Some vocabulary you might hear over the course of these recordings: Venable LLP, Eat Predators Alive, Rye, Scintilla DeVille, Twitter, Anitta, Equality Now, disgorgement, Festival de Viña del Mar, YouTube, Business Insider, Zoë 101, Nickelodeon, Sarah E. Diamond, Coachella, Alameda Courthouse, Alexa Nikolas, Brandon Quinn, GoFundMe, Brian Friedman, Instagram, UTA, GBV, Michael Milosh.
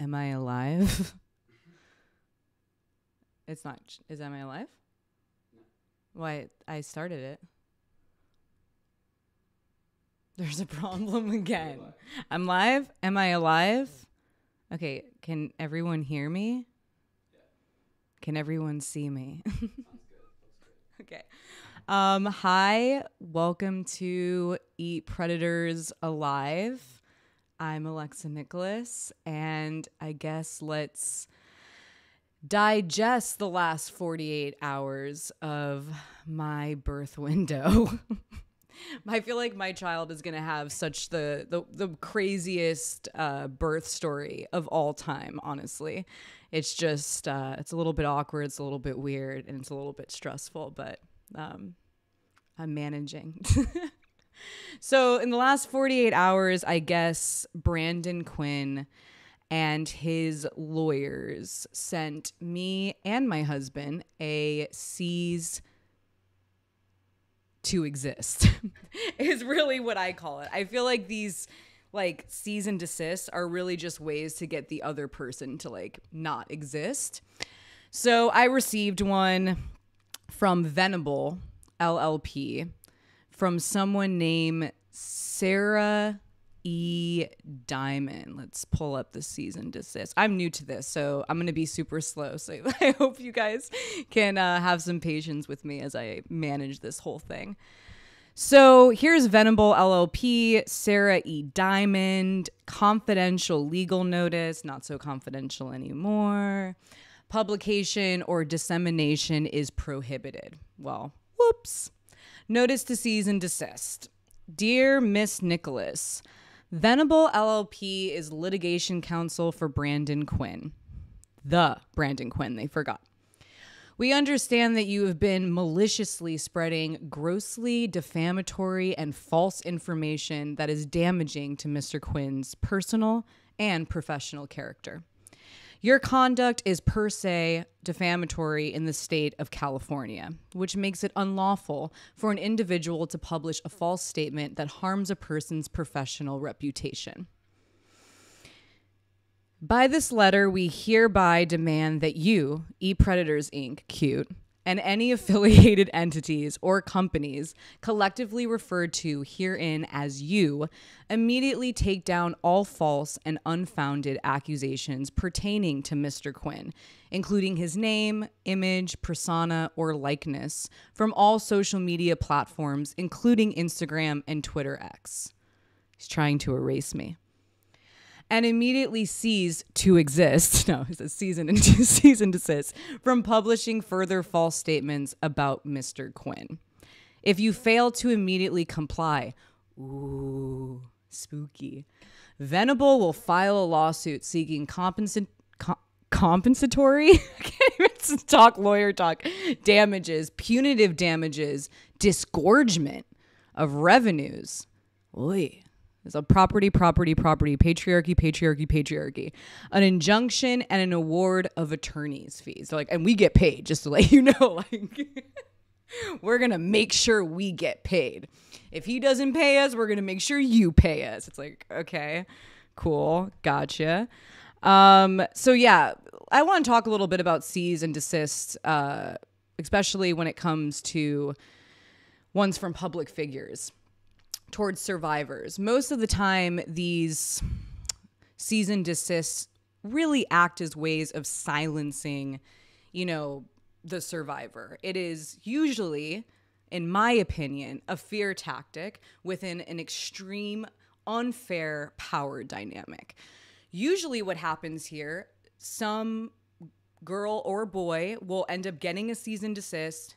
Am I alive? It's not. Is Am I Alive? No. Why? I started it. There's a problem again. I'm live. Am I alive? Okay. Can everyone hear me? Yeah. Can everyone see me? That's good. That's good. Okay. Hi. Welcome to Eat Predators Alive. I'm Alexa Nikolas, and I guess let's digest the last 48 hours of my birth window. I feel like my child is going to have such the craziest birth story of all time, honestly. It's just, it's a little bit awkward, it's a little bit weird, and it's a little bit stressful, but I'm managing. So in the last 48 hours, I guess Brandon Quinn and his lawyers sent me and my husband a cease to exist is really what I call it. I feel like these like cease and desist are really just ways to get the other person to like not exist. So I received one from Venable LLP from someone named Sarah E. Diamond. Let's pull up the cease and desist. I'm new to this, so I'm going to be super slow. So I hope you guys can have some patience with me as I manage this whole thing. So here's Venable LLP, Sarah E. Diamond, confidential legal notice, not so confidential anymore. Publication or dissemination is prohibited. Well, whoops. Notice to cease and desist. Dear Miss Nikolas, Venable LLP is litigation counsel for Brandon Quinn. The Brandon Quinn, they forgot. We understand that you have been maliciously spreading grossly defamatory and false information that is damaging to Mr. Quinn's personal and professional character. Your conduct is per se defamatory in the state of California, which makes it unlawful for an individual to publish a false statement that harms a person's professional reputation. By this letter, we hereby demand that you, Eat Predators Inc., cute, and any affiliated entities or companies collectively referred to herein as you, immediately take down all false and unfounded accusations pertaining to Mr. Quinn, including his name, image, persona, or likeness from all social media platforms, including Instagram and Twitter X. He's trying to erase me. And immediately cease to exist. No, it's a cease and desist from publishing further false statements about Mr. Quinn. If you fail to immediately comply, ooh, spooky, Venable will file a lawsuit seeking compensatory. I can't even talk lawyer talk. Damages, punitive damages, disgorgement of revenues. Oy. There's a property, property, property, patriarchy, patriarchy, patriarchy, an injunction and an award of attorney's fees. They're like, and we get paid, just to let you know, like, we're going to make sure we get paid. If he doesn't pay us, we're going to make sure you pay us. It's like, okay, cool. Gotcha. So yeah, I want to talk a little bit about cease and desist, especially when it comes to ones from public figures towards survivors. Most of the time, these cease and desists really act as ways of silencing, you know, the survivor. It is usually, in my opinion, a fear tactic within an extreme, unfair power dynamic. Usually what happens here, some girl or boy will end up getting a cease and desist,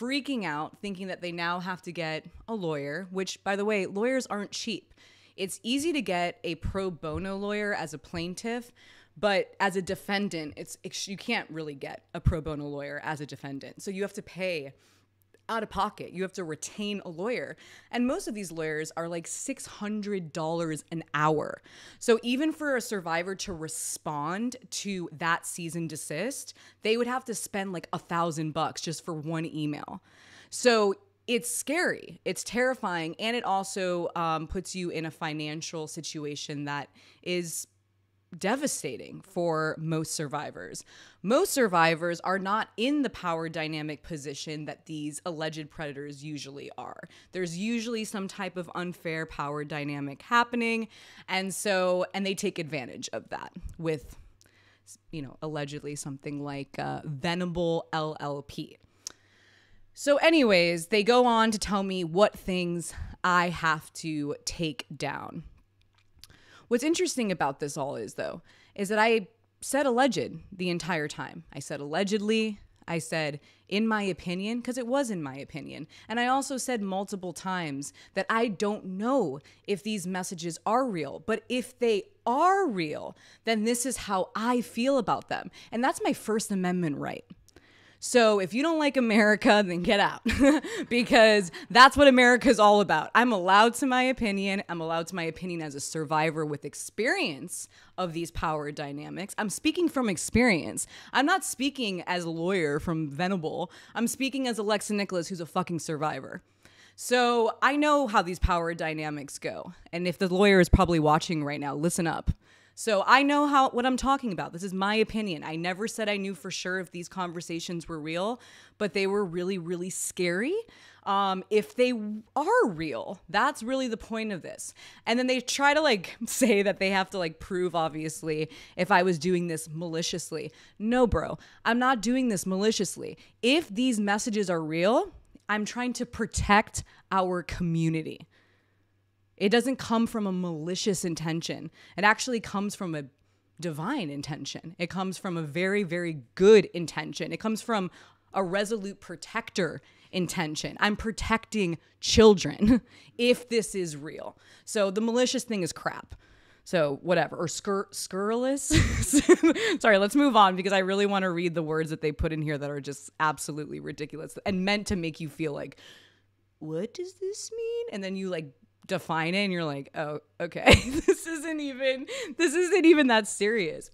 freaking out, thinking that they now have to get a lawyer, which, by the way, lawyers aren't cheap. It's easy to get a pro bono lawyer as a plaintiff, but as a defendant, you can't really get a pro bono lawyer as a defendant. So you have to pay out of pocket. You have to retain a lawyer. And most of these lawyers are like $600 an hour. So even for a survivor to respond to that cease and desist, they would have to spend like $1,000 just for one email. So it's scary. It's terrifying. And it also puts you in a financial situation that is devastating for most survivors. Most survivors are not in the power dynamic position that these alleged predators usually are. There's usually some type of unfair power dynamic happening, and they take advantage of that with, you know, allegedly something like Venable LLP. So anyways, they go on to tell me what things I have to take down. What's interesting about this all is, though, is that I said alleged the entire time. I said allegedly, I said in my opinion, because it was in my opinion. And I also said multiple times that I don't know if these messages are real, but if they are real, then this is how I feel about them. And that's my First Amendment right. So if you don't like America, then get out because that's what America's all about. I'm allowed to my opinion. I'm allowed to my opinion as a survivor with experience of these power dynamics. I'm speaking from experience. I'm not speaking as a lawyer from Venable. I'm speaking as Alexa Nikolas, who's a fucking survivor. So I know how these power dynamics go. And if the lawyer is probably watching right now, listen up. So I know what I'm talking about. This is my opinion. I never said I knew for sure if these conversations were real, but they were really, really scary. If they are real, that's really the point of this. And then they try to like say that they have to like prove, obviously, if I was doing this maliciously. No, bro, I'm not doing this maliciously. If these messages are real, I'm trying to protect our community. It doesn't come from a malicious intention. It actually comes from a divine intention. It comes from a very, very good intention. It comes from a resolute protector intention. I'm protecting children if this is real. So the malicious thing is crap. So whatever, or scurrilous. Sorry, let's move on because I really want to read the words that they put in here that are just absolutely ridiculous and meant to make you feel like, what does this mean? And then you like, define it and you're like, oh, okay, this isn't even that serious.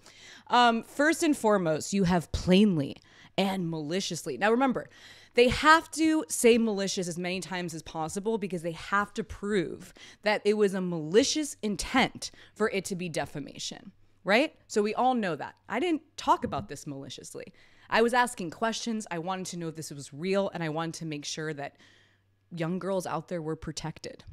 First and foremost, you have plainly and maliciously. Now remember, they have to say malicious as many times as possible because they have to prove that it was a malicious intent for it to be defamation, right? So we all know that. I didn't talk about this maliciously. I was asking questions. I wanted to know if this was real and I wanted to make sure that young girls out there were protected.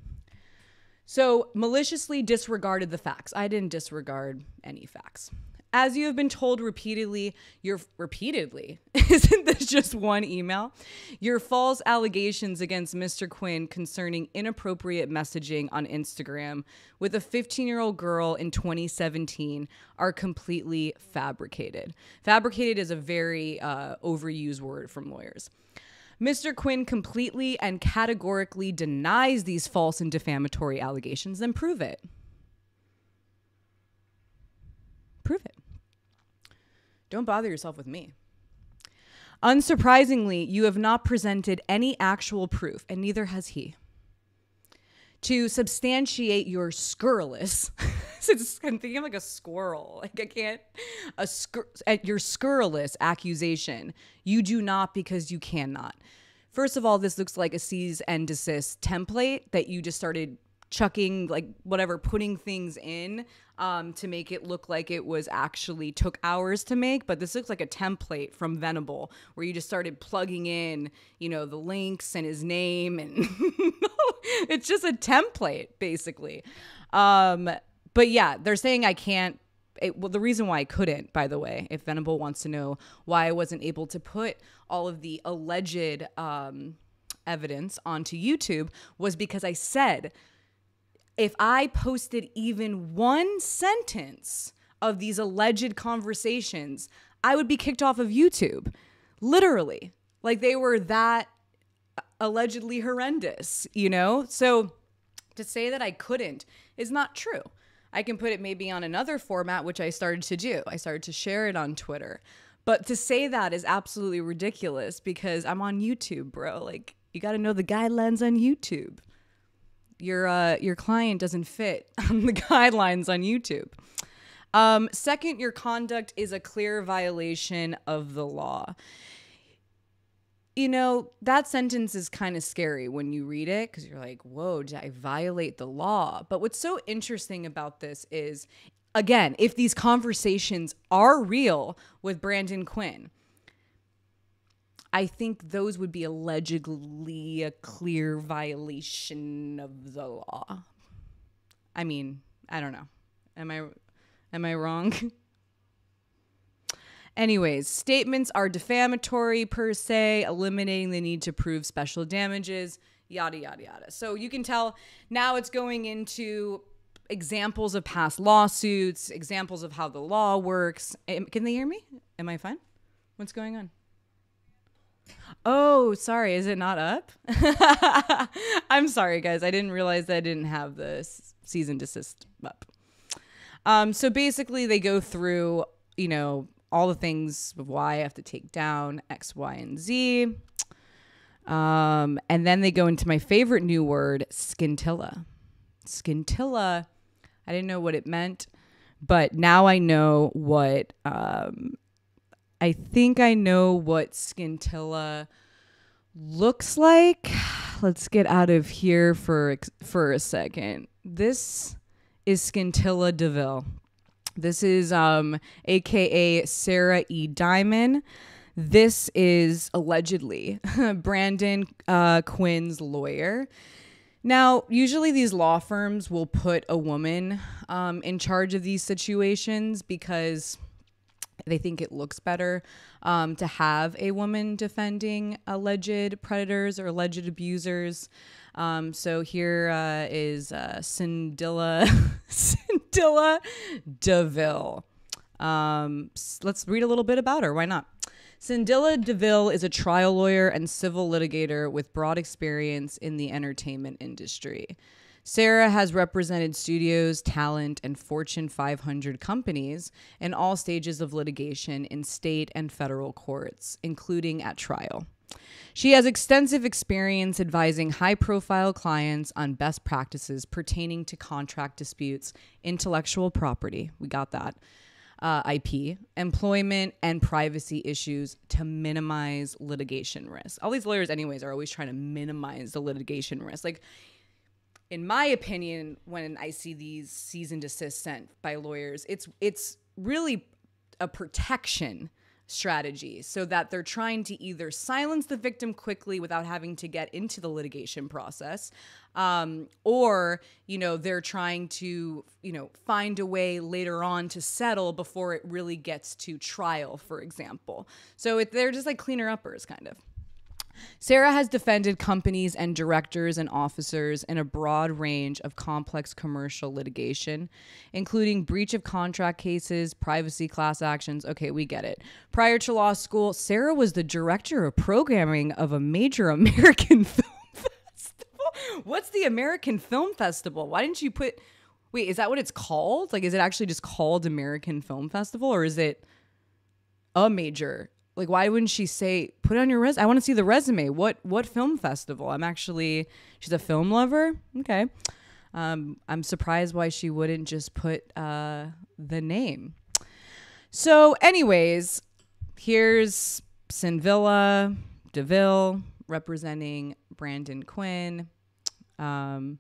So maliciously disregarded the facts. I didn't disregard any facts. As you have been told repeatedly, isn't this just one email? Your false allegations against Mr. Quinn concerning inappropriate messaging on Instagram with a 15-year-old girl in 2017 are completely fabricated. Fabricated is a very overused word from lawyers. Mr. Quinn completely and categorically denies these false and defamatory allegations. Then prove it. Prove it. Don't bother yourself with me. Unsurprisingly, you have not presented any actual proof, and neither has he, to substantiate your scurrilous. I'm thinking like a squirrel. Like I can't. At your scurrilous accusation, you do not because you cannot. First of all, this looks like a cease and desist template that you just started chucking, like whatever, putting things in to make it look like it was actually took hours to make. But this looks like a template from Venable where you just started plugging in, you know, the links and his name. And it's just a template, basically. But yeah, they're saying I can't. Well, the reason why I couldn't, by the way, if Venable wants to know why I wasn't able to put all of the alleged evidence onto YouTube, was because I said if I posted even one sentence of these alleged conversations, I would be kicked off of YouTube. Literally. Like they were that allegedly horrendous, you know? So to say that I couldn't is not true. I can put it maybe on another format, which I started to do. I started to share it on Twitter. But to say that is absolutely ridiculous because I'm on YouTube, bro. Like, you got to know the guidelines on YouTube. Your client doesn't fit on the guidelines on YouTube. Second, your conduct is a clear violation of the law. You know, that sentence is kind of scary when you read it because you're like, whoa, did I violate the law? But what's so interesting about this is again, if these conversations are real with Brandon Quinn, I think those would be allegedly a clear violation of the law. I mean, I don't know. Am I wrong? Anyways, statements are defamatory per se, eliminating the need to prove special damages, yada, yada, yada. So you can tell now it's going into examples of past lawsuits, examples of how the law works. Can they hear me? Am I fine? What's going on? Oh, sorry. Is it not up? I'm sorry, guys. I didn't realize that I didn't have the cease and desist up. So basically they go through, you know, all the things of why I have to take down X, Y, and Z. And then they go into my favorite new word, scintilla. Scintilla. I didn't know what it meant, but now I know what, I think I know what scintilla looks like. Let's get out of here for a second. This is Scintilla DeVille. This is AKA Sarah E. Diamond. This is allegedly Brandon Quinn's lawyer. Now, usually these law firms will put a woman in charge of these situations because they think it looks better to have a woman defending alleged predators or alleged abusers. So here is Scintilla DeVille. Let's read a little bit about her. Why not? Scintilla DeVille is a trial lawyer and civil litigator with broad experience in the entertainment industry. Sarah has represented studios, talent, and Fortune 500 companies in all stages of litigation in state and federal courts, including at trial. She has extensive experience advising high-profile clients on best practices pertaining to contract disputes, intellectual property, we got that, IP, employment, and privacy issues to minimize litigation risk. All these lawyers, anyways, are always trying to minimize the litigation risk. Like, in my opinion, when I see these cease and desist sent by lawyers, it's really a protection strategy so that they're trying to either silence the victim quickly without having to get into the litigation process, or, you know, they're trying to, you know, find a way later on to settle before it really gets to trial, for example. So they're just like cleaner-uppers, kind of. Sarah has defended companies and directors and officers in a broad range of complex commercial litigation, including breach of contract cases, privacy class actions. Okay, we get it. Prior to law school, Sarah was the director of programming of a major American film festival. What's the American Film Festival? Why didn't you put... Wait, is that what it's called? Like, is it actually just called American Film Festival, or is it a major... Like, why wouldn't she say, put on your resume? I want to see the resume. What film festival? I'm actually, she's a film lover. Okay. I'm surprised why she wouldn't just put the name. So anyways, here's Scintilla DeVille representing Brandon Quinn. And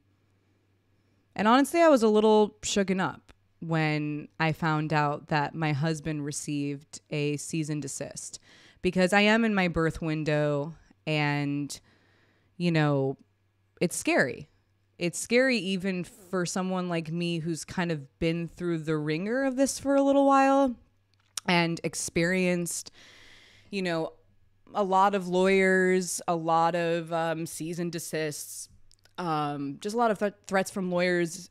honestly, I was a little shooken up when I found out that my husband received a cease and desist, because I am in my birth window, and, you know, it's scary. It's scary even for someone like me who's kind of been through the ringer of this for a little while and experienced, you know, a lot of lawyers, a lot of cease and desists, just a lot of threats from lawyers,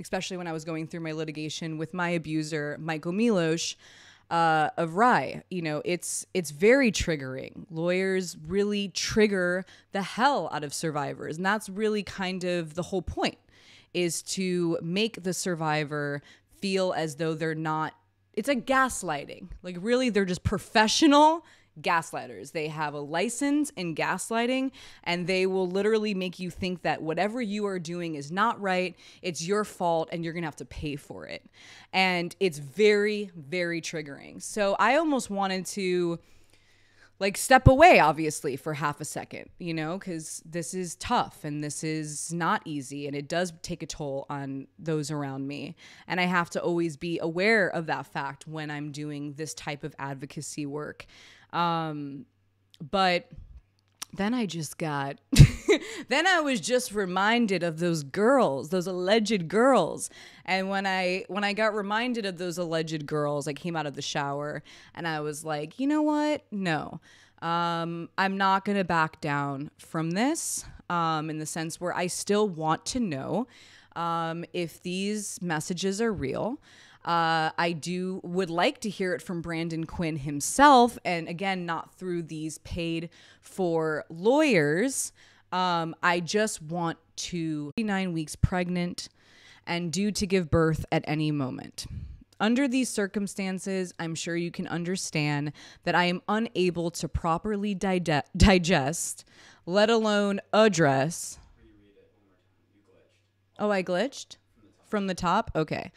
especially when I was going through my litigation with my abuser, Michael Milosh, of Rye. You know, it's very triggering. Lawyers really trigger the hell out of survivors. And that's really kind of the whole point, is to make the survivor feel as though they're not, it's like gaslighting. Like, really, they're just professional gaslighters. They have a license in gaslighting, and they will literally make you think that whatever you are doing is not right, it's your fault, and you're gonna have to pay for it. And it's very, very triggering. So I almost wanted to like step away, obviously, for half a second, you know, because this is tough and this is not easy and it does take a toll on those around me. And I have to always be aware of that fact when I'm doing this type of advocacy work. But then I just got, then I was just reminded of those girls, those alleged girls. And when I got reminded of those alleged girls, I came out of the shower and I was like, you know what? No, I'm not going to back down from this, in the sense where I still want to know, if these messages are real. I would like to hear it from Brandon Quinn himself. And again, not through these paid for lawyers. I just want to be 9 weeks pregnant and due to give birth at any moment. Under these circumstances, I'm sure you can understand that I am unable to properly digest, let alone address. Oh, I glitched? From the top? Okay.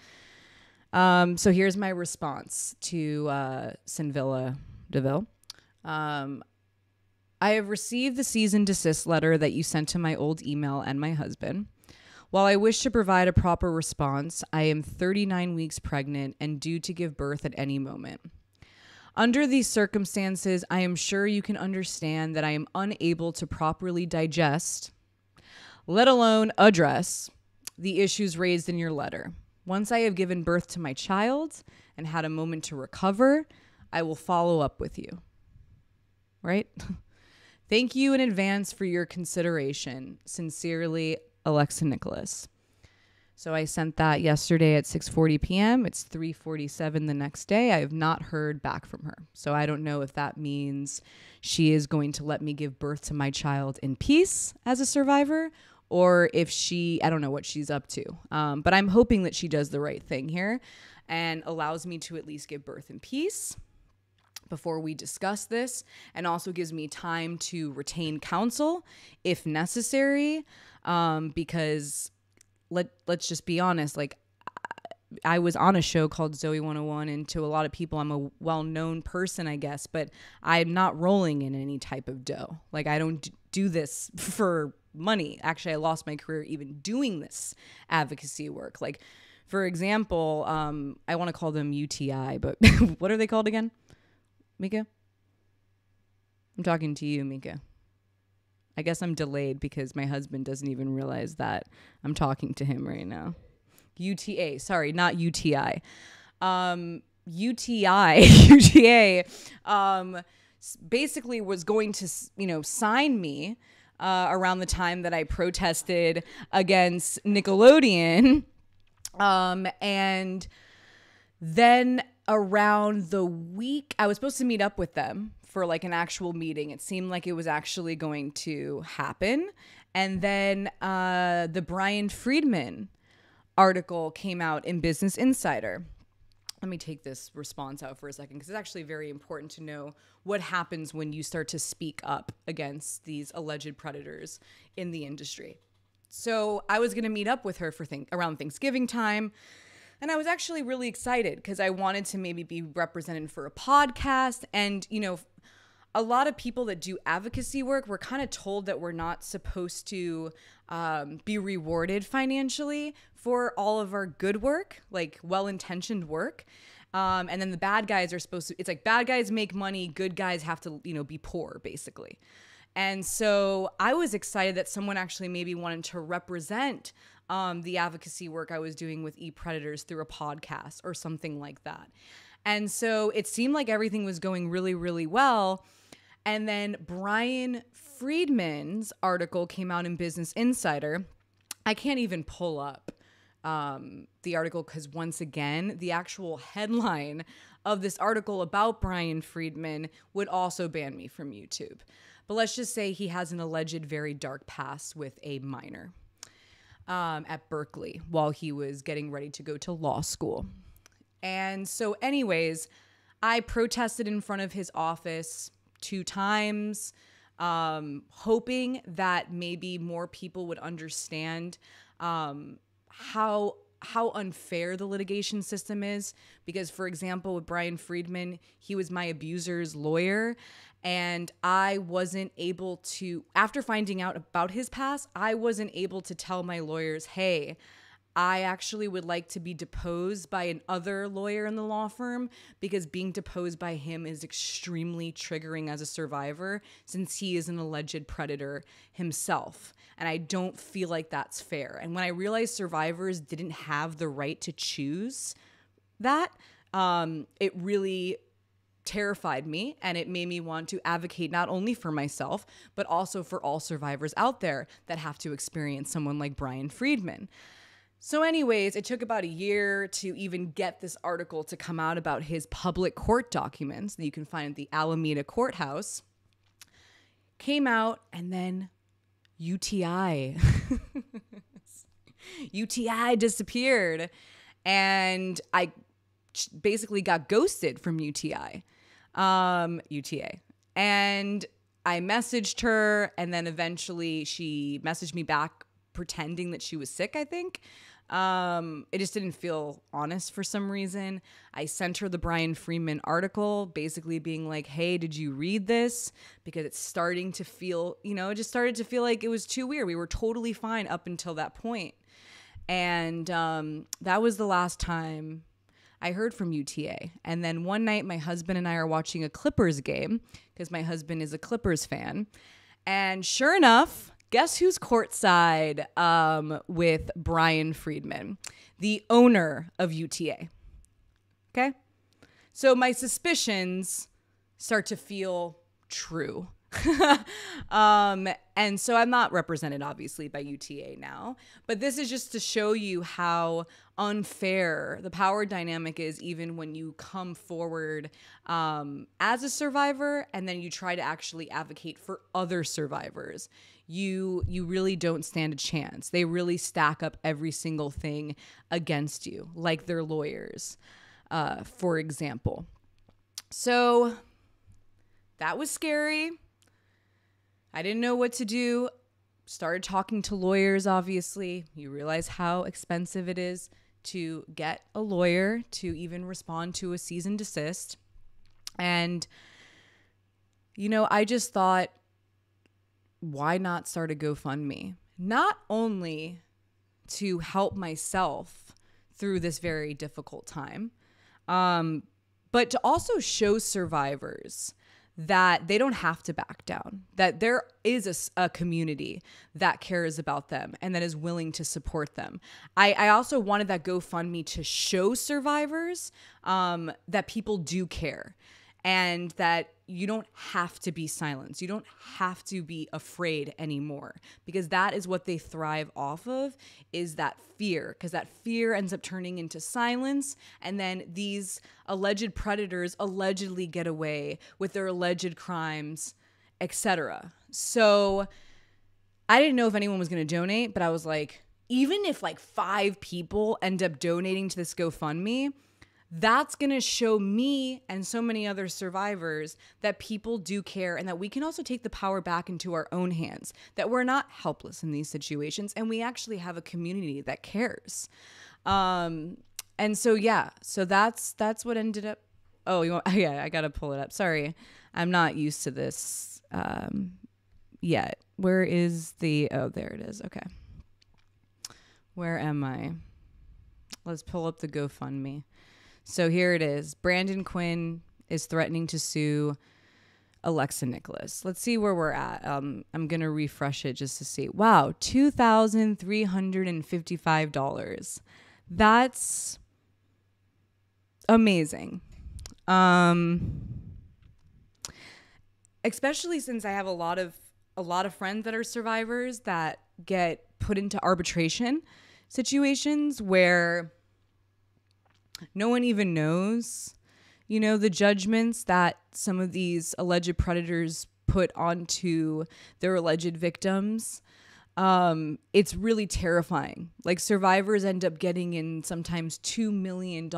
So here's my response to Scintilla DeVille. I have received the cease and desist letter that you sent to my old email and my husband. While I wish to provide a proper response, I am 39 weeks pregnant and due to give birth at any moment. Under these circumstances, I am sure you can understand that I am unable to properly digest, let alone address, the issues raised in your letter. Once I have given birth to my child and had a moment to recover, I will follow up with you. Right? Thank you in advance for your consideration. Sincerely, Alexa Nikolas. So I sent that yesterday at 6:40 p.m. It's 3:47 the next day. I have not heard back from her. So I don't know if that means she is going to let me give birth to my child in peace as a survivor, or if she, I don't know what she's up to. But I'm hoping that she does the right thing here and allows me to at least give birth in peace before we discuss this, and also gives me time to retain counsel if necessary. Because let's just be honest, like I was on a show called Zoë 101, and to a lot of people, I'm a well-known person, I guess, but I'm not rolling in any type of dough. Like I don't do this for money. Actually, I lost my career even doing this advocacy work. Like, for example, I want to call them UTI, but what are they called again? Mika? I'm talking to you, Mika. I guess I'm delayed because my husband doesn't even realize that I'm talking to him right now. UTA, sorry, not UTI. UTA basically was going to, you know, sign me around the time that I protested against Nickelodeon. And then around the week, I was supposed to meet up with them for like an actual meeting. It seemed like it was actually going to happen. And then the Brian Friedman article came out in Business Insider. Let me take this response out for a second, because it's actually very important to know what happens when you start to speak up against these alleged predators in the industry. So I was going to meet up with her for around Thanksgiving time. And I was actually really excited because I wanted to maybe be represented for a podcast. And, you know, a lot of people that do advocacy work, we're kind of told that we're not supposed to be rewarded financially for all of our good work, like well-intentioned work. And then the bad guys are supposed to, it's like bad guys make money, good guys have to, you know, be poor basically. And so I was excited that someone actually maybe wanted to represent the advocacy work I was doing with Eat Predators through a podcast or something like that. And so it seemed like everything was going really, really well. And then Brian Friedman's article came out in Business Insider. I can't even pull up the article because, once again, the actual headline of this article about Brian Friedman would also ban me from YouTube. But let's just say he has an alleged very dark past with a minor at Berkeley while he was getting ready to go to law school. And so anyways, I protested in front of his office 2 times, hoping that maybe more people would understand how how unfair the litigation system is. Because, for example, with Brian Friedman, he was my abuser's lawyer, and I wasn't able to, after finding out about his past, I wasn't able to tell my lawyers, hey, I actually would like to be deposed by another lawyer in the law firm, because being deposed by him is extremely triggering as a survivor, since he is an alleged predator himself. And I don't feel like that's fair. And when I realized survivors didn't have the right to choose that, it really terrified me, and it made me want to advocate not only for myself, but also for all survivors out there that have to experience someone like Brian Friedman. So anyways, it took about a year to even get this article to come out about his public court documents that you can find at the Alameda Courthouse. Came out, and then UTI. UTI disappeared, and I basically got ghosted from UTI. UTA. And I messaged her, and then eventually she messaged me back pretending that she was sick, I think. It just didn't feel honest for some reason. I sent her the Brian Friedman article, basically being like, hey, did you read this? Because it's starting to feel, you know, it just started to feel like it was too weird. We were totally fine up until that point. And that was the last time I heard from UTA. And then one night my husband and I are watching a Clippers game, because my husband is a Clippers fan. And sure enough, guess who's courtside with Brian Friedman, the owner of UTA, okay? So my suspicions start to feel true. And so I'm not represented, obviously, by UTA now, but this is just to show you how unfair the power dynamic is, even when you come forward as a survivor and then you try to actually advocate for other survivors. You really don't stand a chance. They really stack up every single thing against you, like their lawyers, for example. So that was scary. I didn't know what to do. Started talking to lawyers, obviously. You realize how expensive it is to get a lawyer to even respond to a cease and desist. And, you know, I just thought, why not start a GoFundMe? Not only to help myself through this very difficult time, but to also show survivors that they don't have to back down, that there is a community that cares about them and that is willing to support them. I also wanted that GoFundMe to show survivors that people do care, and that you don't have to be silenced. You don't have to be afraid anymore, because that is what they thrive off of, is that fear, because that fear ends up turning into silence. And then these alleged predators allegedly get away with their alleged crimes, etc. So I didn't know if anyone was going to donate, but I was like, even if like 5 people end up donating to this GoFundMe, that's going to show me and so many other survivors that people do care, and that we can also take the power back into our own hands, that we're not helpless in these situations, and we actually have a community that cares. And so, yeah, so that's what ended up. Oh, you want, yeah, I got to pull it up. Sorry. I'm not used to this yet. Where is the, oh, there it is. Okay. Where am I? Let's pull up the GoFundMe. So here it is. Brandon Quinn is threatening to sue Alexa Nikolas. Let's see where we're at. I'm going to refresh it just to see. Wow, $2,355. That's amazing. Especially since I have a lot of friends that are survivors that get put into arbitration situations where no one even knows, you know, the judgments that some of these alleged predators put onto their alleged victims. It's really terrifying. Like, survivors end up getting in sometimes $2 million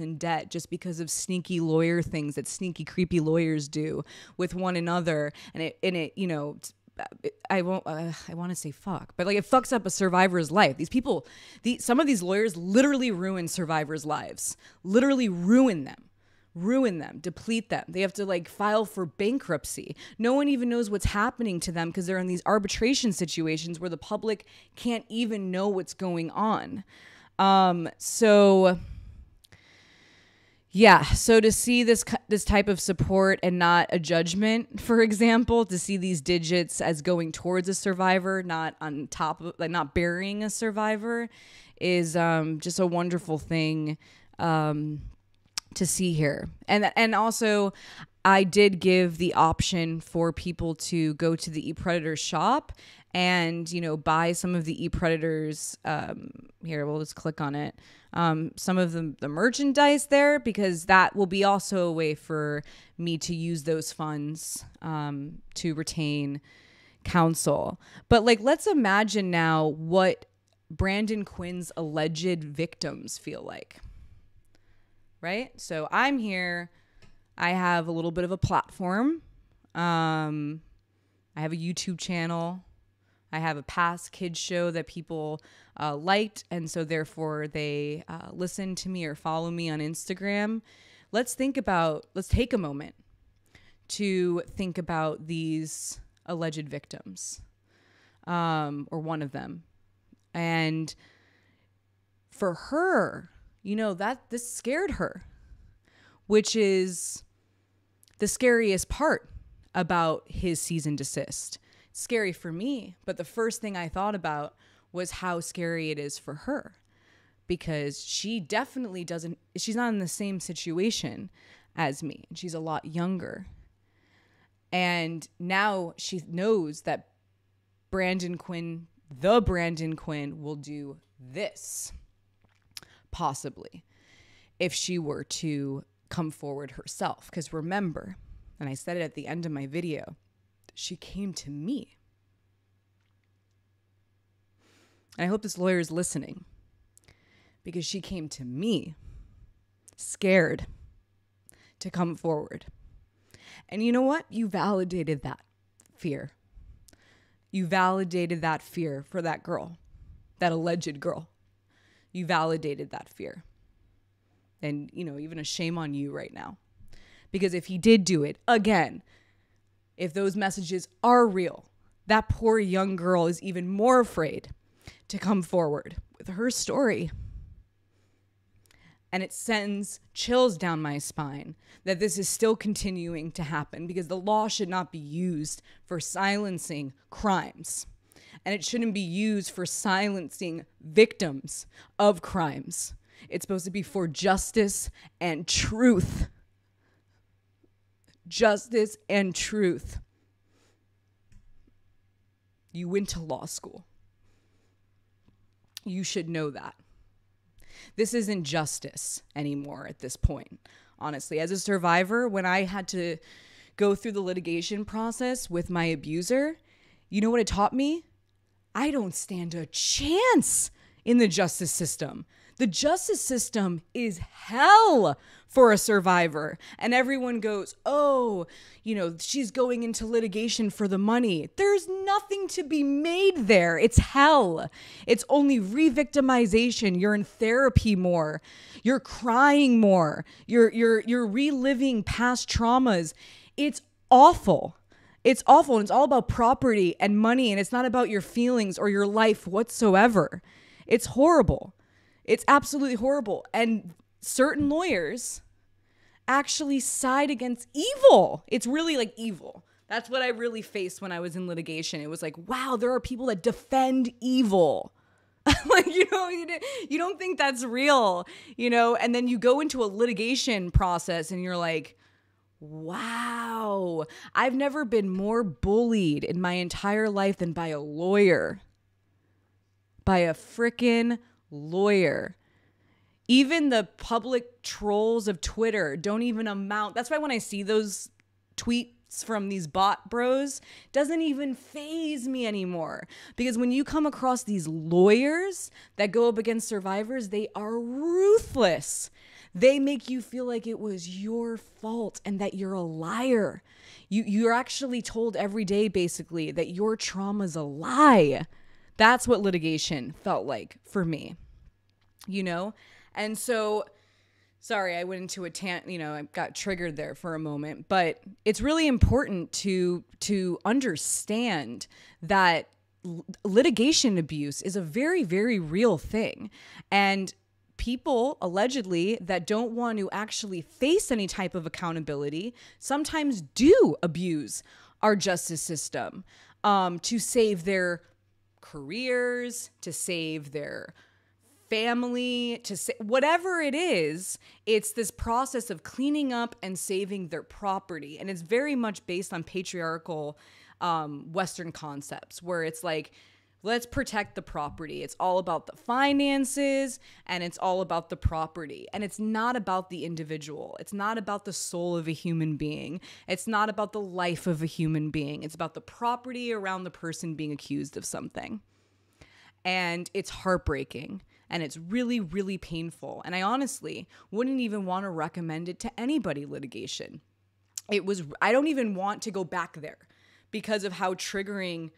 in debt just because of sneaky lawyer things that sneaky, creepy lawyers do with one another. And it, you know, I want to say fuck, but like it fucks up a survivor's life. These people, some of these lawyers literally ruin survivors' lives, literally ruin them, deplete them. They have to like file for bankruptcy. No one even knows what's happening to them because they're in these arbitration situations where the public can't even know what's going on. So yeah, so to see this type of support and not a judgment, for example, to see these digits as going towards a survivor, not on top of, like, not burying a survivor, is just a wonderful thing to see here. And also, I did give the option for people to go to the Eat Predators shop and, you know, buy some of the Eat Predators. Here, we'll just click on it. Some of the merchandise there, because that will be also a way for me to use those funds to retain counsel. But like, let's imagine now what Brandon Quinn's alleged victims feel like. Right? So I'm here. I have a little bit of a platform. I have a YouTube channel. I have a past kids show that people liked, and so therefore they listen to me or follow me on Instagram. Let's take a moment to think about these alleged victims, or one of them. And for her, you know, this scared her, which is the scariest part about his cease and desist. Scary for me, but the first thing I thought about was how scary it is for her, because she definitely she's not in the same situation as me, and she's a lot younger. And now she knows that Brandon Quinn, the Brandon Quinn, will do this, possibly, if she were to come forward herself. Because remember, and I said it at the end of my video, she came to me. And I hope this lawyer is listening, because she came to me scared to come forward. And you know what? You validated that fear. You validated that fear for that girl, that alleged girl. You validated that fear. And, you know, even a shame on you right now. Because if he did do it again, if those messages are real, that poor young girl is even more afraid to come forward with her story. And it sends chills down my spine that this is still continuing to happen, because the law should not be used for silencing crimes. And it shouldn't be used for silencing victims of crimes. It's supposed to be for justice and truth. Justice and truth. You went to law school. You should know that. This isn't justice anymore at this point. Honestly, as a survivor, when I had to go through the litigation process with my abuser, you know what it taught me? I don't stand a chance in the justice system. The justice system is hell for a survivor. And everyone goes, oh, you know, she's going into litigation for the money. There's nothing to be made there. It's hell. It's only re-victimization. You're in therapy more. You're crying more. You're reliving past traumas. It's awful. It's awful. And it's all about property and money. And it's not about your feelings or your life whatsoever. It's horrible. It's absolutely horrible. And certain lawyers actually side against evil. It's really like evil. That's what I really faced when I was in litigation. It was like, wow, there are people that defend evil. Like, you know, you don't think that's real, you know? And then you go into a litigation process and you're like, wow, I've never been more bullied in my entire life than by a lawyer. By a frickin' lawyer. Even the public trolls of Twitter don't even amount. That's why when I see those tweets from these bot bros, it doesn't even faze me anymore. Because when you come across these lawyers that go up against survivors, they are ruthless. They make you feel like it was your fault and that you're a liar. You're actually told every day, basically, that your trauma's a lie. That's what litigation felt like for me, you know? And so, sorry, I went into a I got triggered there for a moment, but it's really important to understand that litigation abuse is a very, very real thing. And people, allegedly, that don't want to actually face any type of accountability sometimes do abuse our justice system to save their careers, to save their family, to say whatever it is. It's this process of cleaning up and saving their property. And it's very much based on patriarchal Western concepts where it's like, let's protect the property. It's all about the finances and it's all about the property. And it's not about the individual. It's not about the soul of a human being. It's not about the life of a human being. It's about the property around the person being accused of something. And it's heartbreaking. And it's really, really painful. And I honestly wouldn't even want to recommend it to anybody, litigation. I don't even want to go back there because of how triggering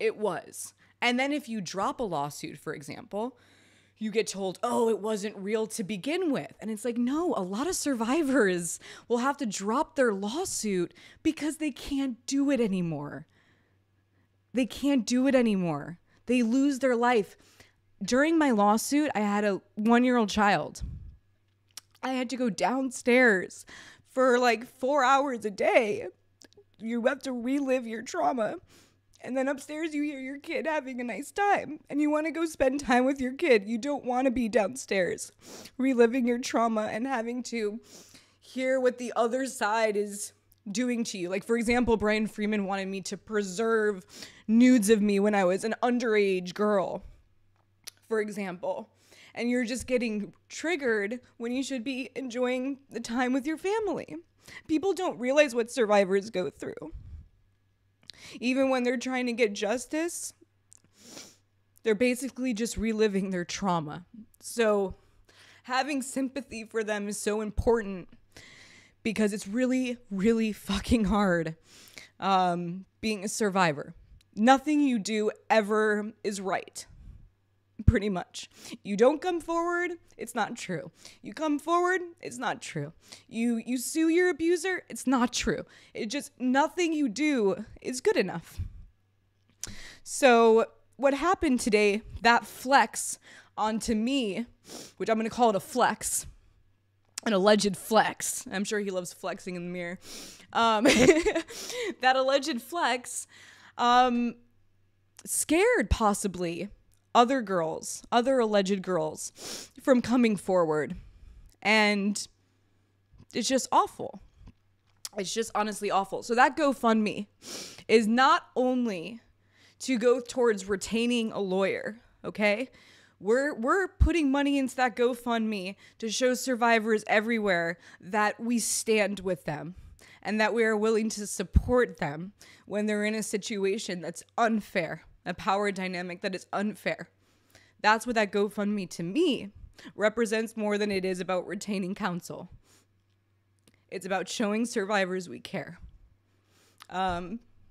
it was. And then if you drop a lawsuit, for example, you get told, oh, it wasn't real to begin with. And it's like, no, a lot of survivors will have to drop their lawsuit because they can't do it anymore. They can't do it anymore. They lose their life. During my lawsuit, I had a one-year-old child. I had to go downstairs for like 4 hours a day. You have to relive your trauma. And then upstairs, you hear your kid having a nice time. And you want to go spend time with your kid. You don't want to be downstairs reliving your trauma and having to hear what the other side is doing to you. Like, for example, Brian Friedman wanted me to preserve nudes of me when I was an underage girl, for example, and you're just getting triggered when you should be enjoying the time with your family. People don't realize what survivors go through. Even when they're trying to get justice, they're basically just reliving their trauma. So having sympathy for them is so important because it's really, really fucking hard being a survivor. Nothing you do ever is right. Pretty much. You don't come forward, it's not true. You come forward, it's not true. You sue your abuser, it's not true. It just, nothing you do is good enough. So what happened today, that flex onto me, which I'm going to call it a flex, an alleged flex. I'm sure he loves flexing in the mirror. That alleged flex scared possibly other girls, other alleged girls, from coming forward. And it's just awful. It's just honestly awful. So that GoFundMe is not only to go towards retaining a lawyer, okay? We're putting money into that GoFundMe to show survivors everywhere that we stand with them and that we are willing to support them when they're in a situation that's unfair. A power dynamic that is unfair. That's what that GoFundMe to me represents more than it is about retaining counsel. It's about showing survivors we care.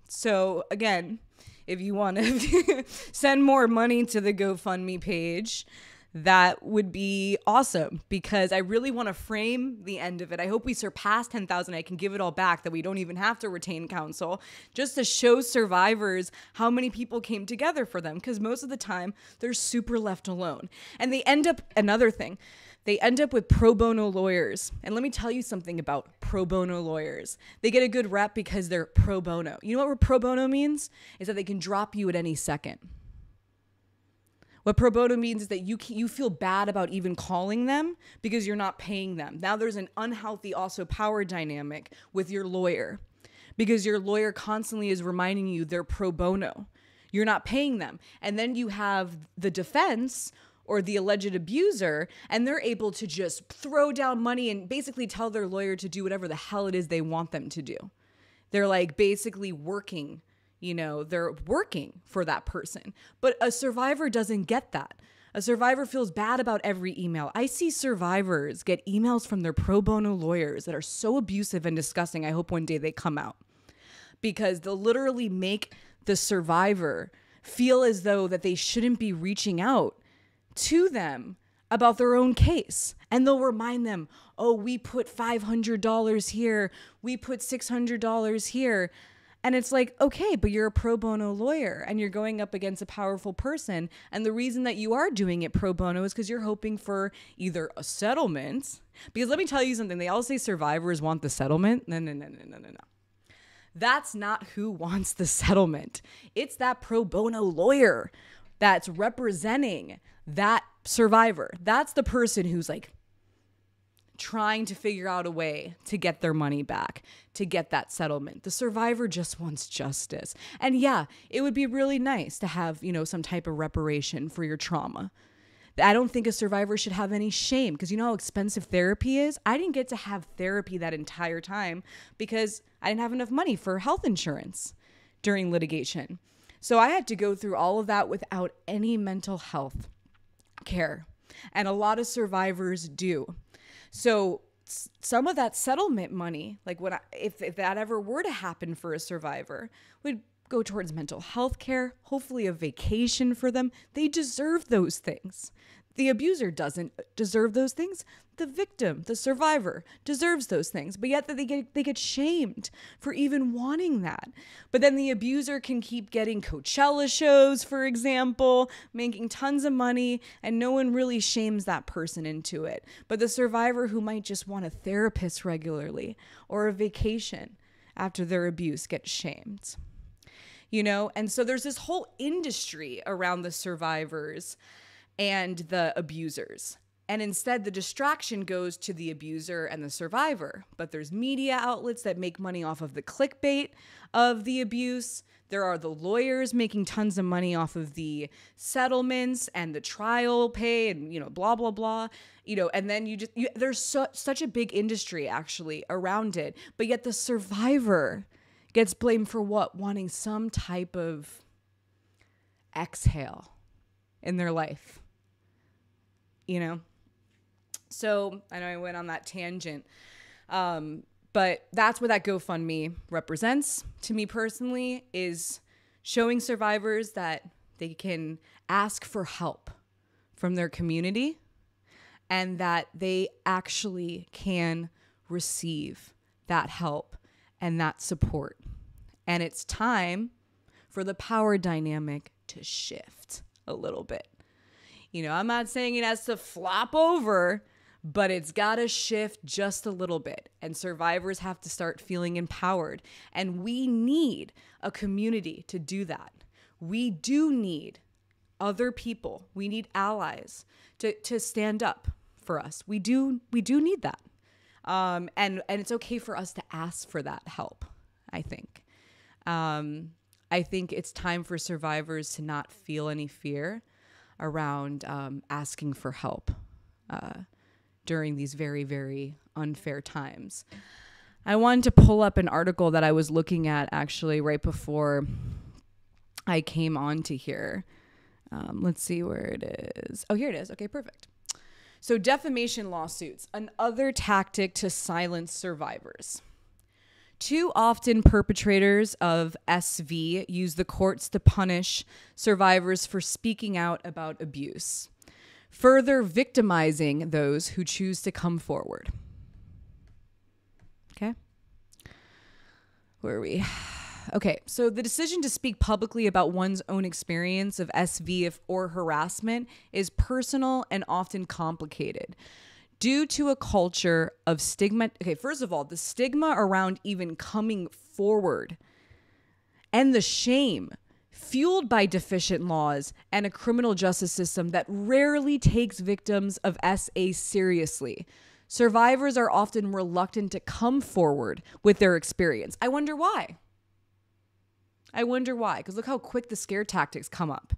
So again, if you want to send more money to the GoFundMe page, that would be awesome because I really want to frame the end of it. I hope we surpass 10,000. I can give it all back, that we don't even have to retain counsel, just to show survivors how many people came together for them, because most of the time they're super left alone. And they end up, another thing, they end up with pro bono lawyers. And let me tell you something about pro bono lawyers. They get a good rep because they're pro bono. You know what pro bono means? Is that they can drop you at any second. What pro bono means is that you feel bad about even calling them because you're not paying them. Now there's an unhealthy also power dynamic with your lawyer because your lawyer constantly is reminding you they're pro bono. You're not paying them. And then you have the defense or the alleged abuser, and they're able to just throw down money and basically tell their lawyer to do whatever the hell it is they want them to do. They're like basically working. You know, they're working for that person. But a survivor doesn't get that. A survivor feels bad about every email. I see survivors get emails from their pro bono lawyers that are so abusive and disgusting. I hope one day they come out, because they'll literally make the survivor feel as though that they shouldn't be reaching out to them about their own case. And they'll remind them, oh, we put $500 here. We put $600 here. And it's like, okay, but you're a pro bono lawyer and you're going up against a powerful person. And the reason that you are doing it pro bono is because you're hoping for either a settlement. Because let me tell you something. They all say survivors want the settlement. No, no, no, no, no, no, no. That's not who wants the settlement. It's that pro bono lawyer that's representing that survivor. That's the person who's like trying to figure out a way to get their money back, to get that settlement. The survivor just wants justice. And yeah, it would be really nice to have, you know, some type of reparation for your trauma. I don't think a survivor should have any shame, because you know how expensive therapy is? I didn't get to have therapy that entire time because I didn't have enough money for health insurance during litigation. So I had to go through all of that without any mental health care. And a lot of survivors do. So some of that settlement money, like when if that ever were to happen for a survivor, would go towards mental health care, hopefully a vacation for them. They deserve those things. The abuser doesn't deserve those things. The victim, the survivor, deserves those things, but yet they get shamed for even wanting that. But then the abuser can keep getting Coachella shows, for example, making tons of money, and no one really shames that person into it. But the survivor who might just want a therapist regularly or a vacation after their abuse gets shamed. You know, and so there's this whole industry around the survivors and the abusers. And instead, the distraction goes to the abuser and the survivor. But there's media outlets that make money off of the clickbait of the abuse. There are the lawyers making tons of money off of the settlements and the trial pay and, you know, blah, blah, blah. You know, and then there's such a big industry actually around it. But yet the survivor gets blamed for what? Wanting some type of exhale in their life, you know? So I know I went on that tangent, but that's what that GoFundMe represents to me personally, is showing survivors that they can ask for help from their community and that they actually can receive that help and that support. And it's time for the power dynamic to shift a little bit. You know, I'm not saying it has to flop over, but it's gotta shift just a little bit. And survivors have to start feeling empowered. And we need a community to do that. We do need other people. We need allies to stand up for us. We do need that. And it's okay for us to ask for that help, I think. I think it's time for survivors to not feel any fear around asking for help during these very, very unfair times. I wanted to pull up an article that I was looking at actually right before I came on to here. Let's see where it is. Oh, here it is. Okay, perfect. So defamation lawsuits, another tactic to silence survivors. Too often perpetrators of SV use the courts to punish survivors for speaking out about abuse, further victimizing those who choose to come forward. Okay. Where are we? Okay, so the decision to speak publicly about one's own experience of SV or harassment is personal and often complicated due to a culture of stigma. Okay, first of all, the stigma around even coming forward and the shame fueled by deficient laws and a criminal justice system that rarely takes victims of SA seriously. Survivors are often reluctant to come forward with their experience. I wonder why. I wonder why, because look how quick the scare tactics come up.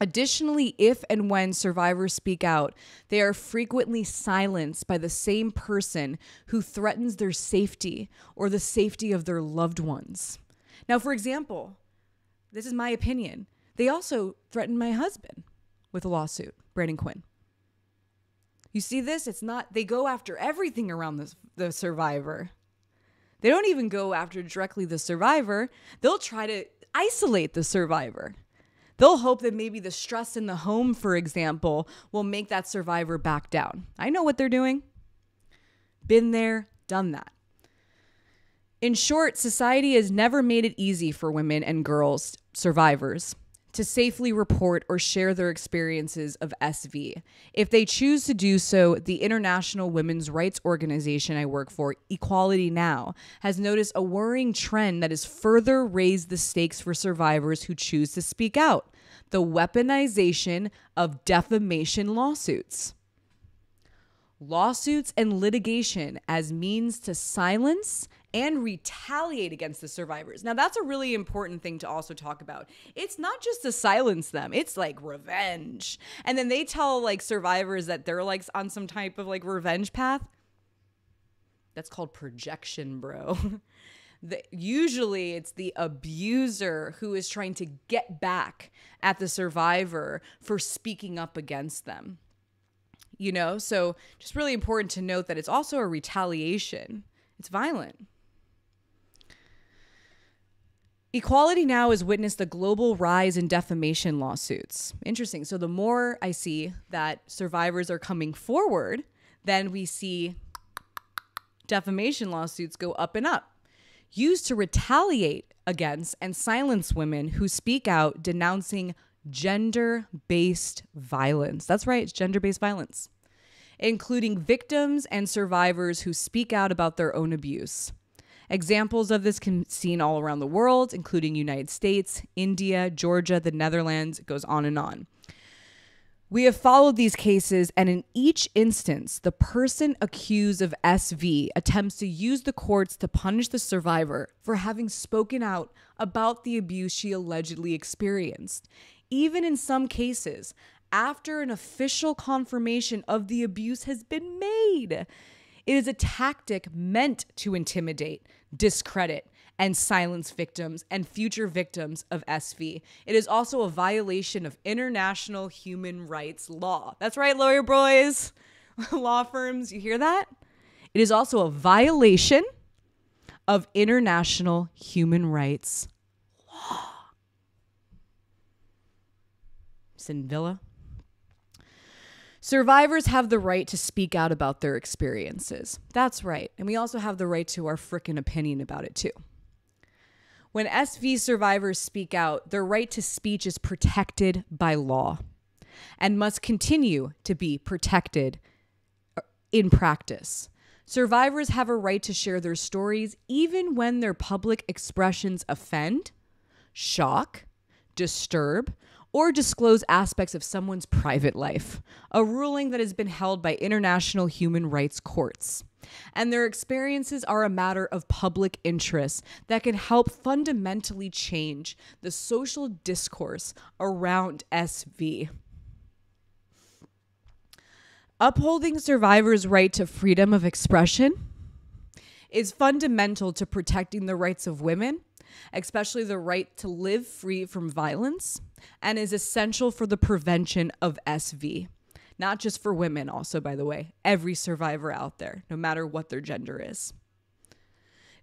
Additionally, if and when survivors speak out, they are frequently silenced by the same person who threatens their safety or the safety of their loved ones. Now, for example, this is my opinion. They also threatened my husband with a lawsuit, Brandon Quinn. You see this? It's not, they go after everything around the survivor. They don't even go after directly the survivor. They'll try to isolate the survivor. They'll hope that maybe the stress in the home, for example, will make that survivor back down. I know what they're doing. Been there, done that. In short, society has never made it easy for women and girls, survivors, to safely report or share their experiences of SV. If they choose to do so, the international women's rights organization I work for, Equality Now, has noticed a worrying trend that has further raised the stakes for survivors who choose to speak out: the weaponization of defamation lawsuits. Lawsuits and litigation as means to silence and retaliate against the survivors. Now, that's a really important thing to also talk about. It's not just to silence them. It's like revenge. And then they tell like survivors that they're like on some type of like revenge path. That's called projection, bro. Usually it's the abuser who is trying to get back at the survivor for speaking up against them. You know, so just really important to note that it's also a retaliation. It's violent. Equality Now has witnessed a global rise in defamation lawsuits. Interesting. So the more I see that survivors are coming forward, then we see defamation lawsuits go up and up, used to retaliate against and silence women who speak out denouncing gender-based violence. That's right, it's gender-based violence, including victims and survivors who speak out about their own abuse. Examples of this can be seen all around the world, including United States, India, Georgia, the Netherlands. It goes on and on. We have followed these cases, and in each instance, the person accused of SV attempts to use the courts to punish the survivor for having spoken out about the abuse she allegedly experienced. Even in some cases, after an official confirmation of the abuse has been made. It is a tactic meant to intimidate, discredit, and silence victims and future victims of SV. It is also a violation of international human rights law. That's right, lawyer boys, law firms, you hear that? It is also a violation of international human rights law. Scintilla. Survivors have the right to speak out about their experiences. That's right. And we also have the right to our frickin' opinion about it too. When SV survivors speak out, their right to speech is protected by law and must continue to be protected in practice. Survivors have a right to share their stories even when their public expressions offend, shock, disturb, or disclose aspects of someone's private life, a ruling that has been held by international human rights courts. And their experiences are a matter of public interest that can help fundamentally change the social discourse around SV. Upholding survivors' right to freedom of expression is fundamental to protecting the rights of women, especially the right to live free from violence, and is essential for the prevention of SV. Not just for women, also, by the way, every survivor out there, no matter what their gender is.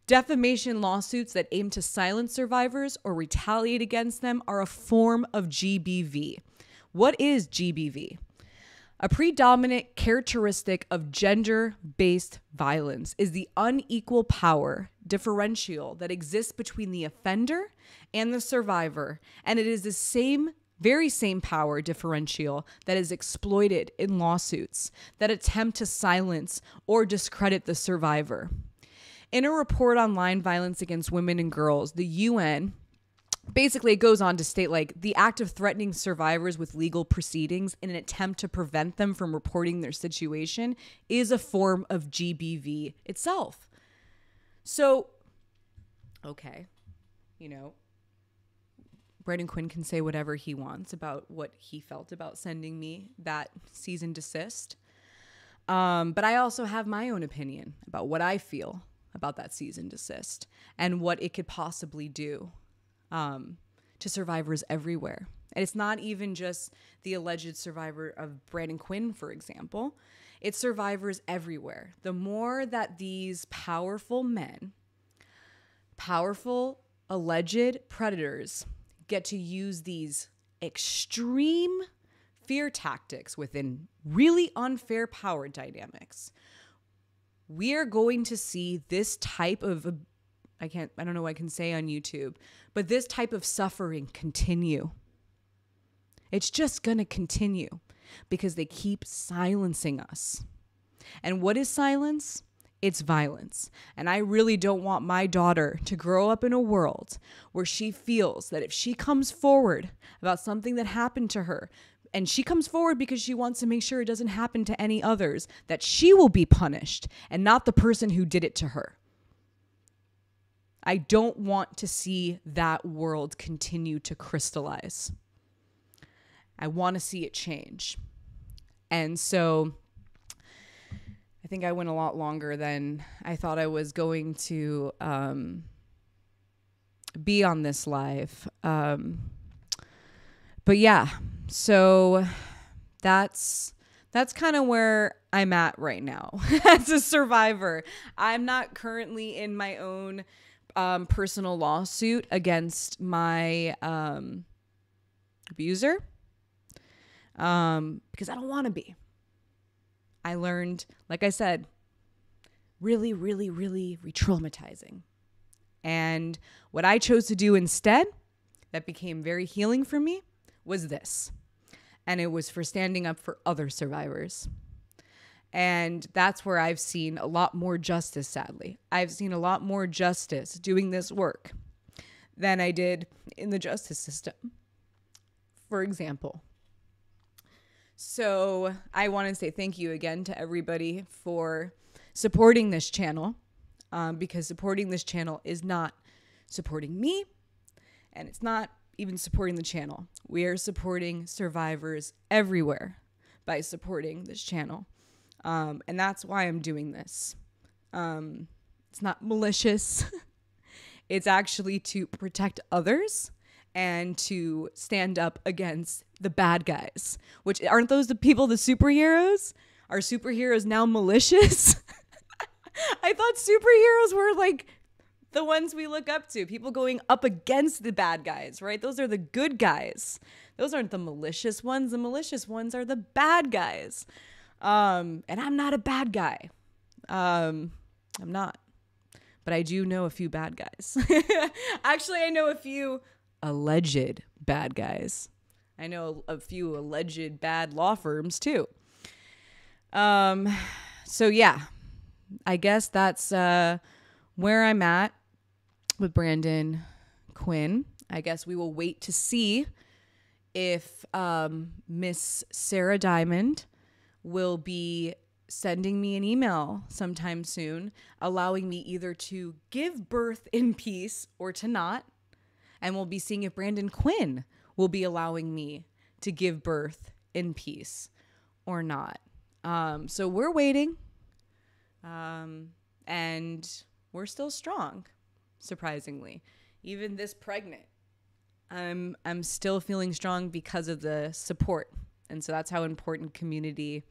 Defamation lawsuits that aim to silence survivors or retaliate against them are a form of GBV. What is GBV? A predominant characteristic of gender-based violence is the unequal power differential that exists between the offender and the survivor, and it is the very same power differential that is exploited in lawsuits that attempt to silence or discredit the survivor. In a report on line violence against women and girls, the UN basically, it goes on to state, like, the act of threatening survivors with legal proceedings in an attempt to prevent them from reporting their situation is a form of GBV itself. So, okay, you know, Brandon Quinn can say whatever he wants about what he felt about sending me that cease and desist. But I also have my own opinion about what I feel about that cease and desist and what it could possibly do to survivors everywhere And it's not even just the alleged survivor of Brandon Quinn, for example. It's survivors everywhere. The more that these powerful men, powerful alleged predators, get to use these extreme fear tactics within really unfair power dynamics, we are going to see this type of, I don't know what I can say on YouTube, but this type of suffering continue. It's just going to continue because they keep silencing us. And what is silence? It's violence. And I really don't want my daughter to grow up in a world where she feels that if she comes forward about something that happened to her, and she comes forward because she wants to make sure it doesn't happen to any others, that she will be punished and not the person who did it to her. I don't want to see that world continue to crystallize. I want to see it change. And so I think I went a lot longer than I thought I was going to be on this live. But yeah, so that's kind of where I'm at right now as a survivor. I'm not currently in my own personal lawsuit against my abuser. Because I don't want to be. I learned, like I said, really, really, really re-traumatizing. And what I chose to do instead, that became very healing for me, was this. And it was for standing up for other survivors. And that's where I've seen a lot more justice, sadly. I've seen a lot more justice doing this work than I did in the justice system, for example. So I want to say thank you again to everybody for supporting this channel, because supporting this channel is not supporting me, and it's not even supporting the channel. We are supporting survivors everywhere by supporting this channel, and that's why I'm doing this. It's not malicious. It's actually to protect others and to stand up against the bad guys, which aren't those the people, the superheroes? Are superheroes now malicious? I thought superheroes were like the ones we look up to, people going up against the bad guys, right? Those are the good guys. Those aren't the malicious ones. The malicious ones are the bad guys. And I'm not a bad guy. I'm not. But I do know a few bad guys. Actually, I know a few alleged bad guys. I know a few alleged bad law firms too. So yeah, I guess that's where I'm at with Brandon Quinn. I guess we will wait to see if Miss Sarah Diamond will be sending me an email sometime soon, allowing me either to give birth in peace or to not. And we'll be seeing if Brandon Quinn will be allowing me to give birth in peace or not. So we're waiting, and we're still strong, surprisingly. Even this pregnant, I'm still feeling strong because of the support. And so that's how important community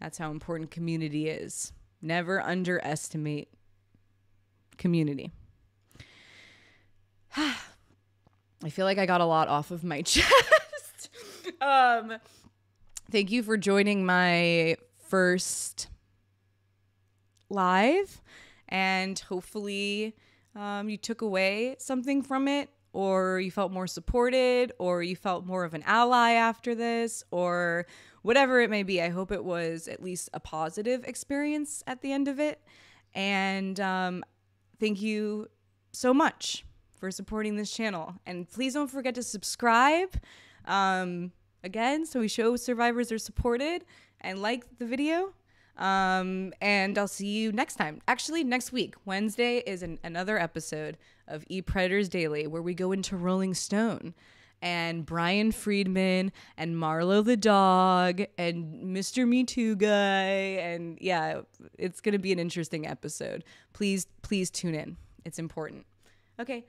is. Never underestimate community. I feel like I got a lot off of my chest. Thank you for joining my first live, and hopefully you took away something from it, or you felt more supported, or you felt more of an ally after this, or whatever it may be. I hope it was at least a positive experience at the end of it. And thank you so much for supporting this channel. And please don't forget to subscribe, again, so we show survivors are supported, and like the video. And I'll see you next time. Actually, next week, Wednesday, is another episode of Eat Predators Daily, where we go into Rolling Stone and Brian Friedman and Marlo the dog and Mr. Me Too guy. And yeah, it's going to be an interesting episode. Please, please tune in. It's important. Okay.